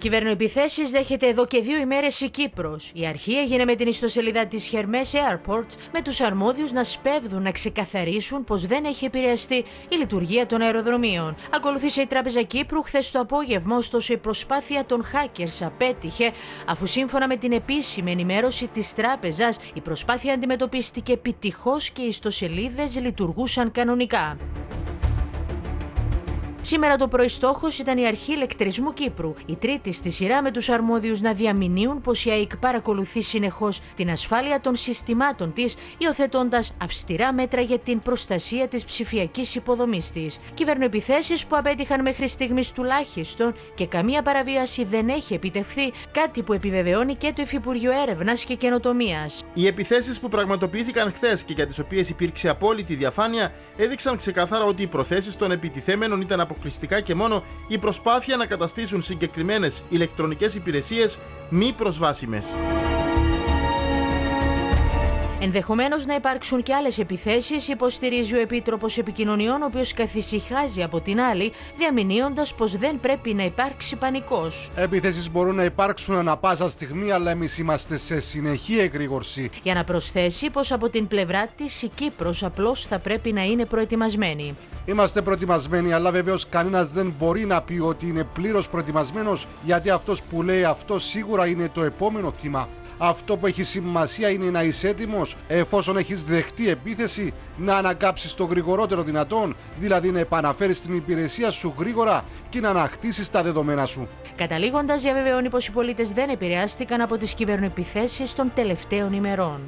Κυβερνοεπιθέσεις δέχεται εδώ και 2 ημέρες η Κύπρος. Η αρχή έγινε με την ιστοσελίδα της Hermes Airports, με τους αρμόδιους να σπέβδουν, να ξεκαθαρίσουν πως δεν έχει επηρεαστεί η λειτουργία των αεροδρομίων. Ακολουθήσε η Τράπεζα Κύπρου χθες το απόγευμα, ωστόσο η προσπάθεια των hackers απέτυχε, αφού σύμφωνα με την επίσημη ενημέρωση της τράπεζας, η προσπάθεια αντιμετωπίστηκε επιτυχώς και οι ιστοσελίδες λειτουργούσαν κανονικά. Σήμερα το πρωί στόχος ήταν η Αρχή Ηλεκτρισμού Κύπρου, η τρίτη στη σειρά, με τους αρμόδιους να διαμηνύουν πως η ΑΕΚ παρακολουθεί συνεχώς την ασφάλεια των συστημάτων της, υιοθετώντας αυστηρά μέτρα για την προστασία της ψηφιακής υποδομής της. Κυβερνοεπιθέσεις που απέτυχαν μέχρι στιγμής τουλάχιστον και καμία παραβίαση δεν έχει επιτευχθεί, κάτι που επιβεβαιώνει και το Υφυπουργείο Έρευνας και Καινοτομίας. Οι επιθέσεις που πραγματοποιήθηκαν χθες και για τις οποίες υπήρξε απόλυτη διαφάνεια έδειξαν ξεκάθαρα ότι οι προθέσεις των επιτιθέμενων ήταν αποκλειστικά και μόνο η προσπάθεια να καταστήσουν συγκεκριμένες ηλεκτρονικές υπηρεσίες μη προσβάσιμες. Ενδεχομένως να υπάρξουν και άλλες επιθέσεις, υποστηρίζει ο Επίτροπος Επικοινωνιών, ο οποίος καθησυχάζει από την άλλη, διαμηνύοντας πως δεν πρέπει να υπάρξει πανικός. Επιθέσεις μπορούν να υπάρξουν ανά πάσα στιγμή, αλλά εμείς είμαστε σε συνεχή εγρήγορση. Για να προσθέσει πως από την πλευρά της η Κύπρος απλώς θα πρέπει να είναι προετοιμασμένη. Είμαστε προετοιμασμένοι, αλλά βεβαίως κανένας δεν μπορεί να πει ότι είναι πλήρως προετοιμασμένος, γιατί αυτός που λέει αυτό σίγουρα είναι το επόμενο θύμα. Αυτό που έχει σημασία είναι να είσαι έτοιμος, εφόσον έχεις δεχτεί επίθεση, να ανακάψεις το γρηγορότερο δυνατόν, δηλαδή να επαναφέρεις την υπηρεσία σου γρήγορα και να ανακτήσεις τα δεδομένα σου. Καταλήγοντας, διαβεβαιώνει πως οι πολίτες δεν επηρεάστηκαν από τις κυβερνοεπιθέσεις των τελευταίων ημερών.